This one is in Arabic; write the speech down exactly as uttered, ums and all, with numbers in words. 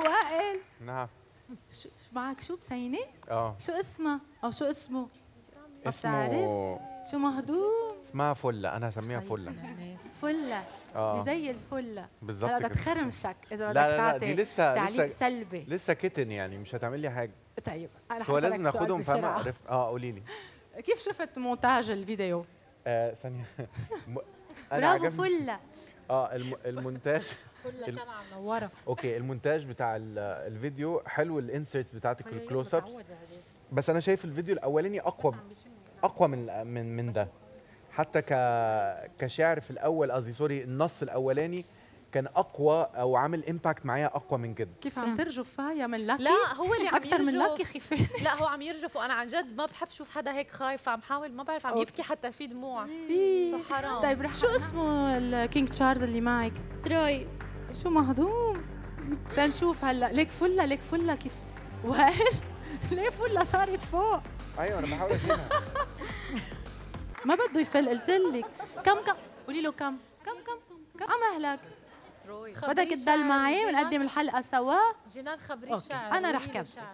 وائل. نعم. شو معك شو بسينة؟ اه. شو اسمها؟ أو شو اسمه؟ اسمه شو مهضوم؟ اسمها فلة، أنا هسميها فلة. فلة. اه. زي الفلة. بالظبط. هلا بدك تخرمشك إذا بدك تعطي تعليق سلبي. لسه كتن يعني مش هتعمل لي حاجة. طيب أنا هسألك لازم ناخدهم فاهمة؟ عرفت. اه قولي لي. كيف شفت مونتاج الفيديو؟ آه ثانية. برافو فلة. اه الم... المونتاج كل شمعة منورة. اوكي المونتاج بتاع الفيديو حلو، الانسرتس بتاعتك والكلوز ابس، بس انا شايف الفيديو الاولاني اقوى اقوى من من من ده، حتى ك كشعر في الاول، قصدي سوري النص الاولاني كان اقوى او عامل امباكت معايا اقوى من كده. كيف عم ترجف فايا من لكي؟ لا هو اللي عم يرجف اكثر من لكي خفيف. لا هو عم يرجف وانا عن جد ما بحب اشوف حدا هيك خايف، عم حاول ما بعرف عم يبكي حتى في دموع. حرام. طيب رح شو اسمه الكينج تشارلز اللي معك؟ تروي. شو مهضوم؟ تنشوف هلا ليك فلة ليك فلة كيف وائل؟ ليه فلة صارت فوق؟ ايوه انا بحاول اشيلها. ما بده يفل قلت لك. كم كم؟ قولي له كم؟ كم كم؟ كم امهلك؟ بدك تضل معي ونقدم الحلقه سوا. جنان خبري شعر، انا رح كمل.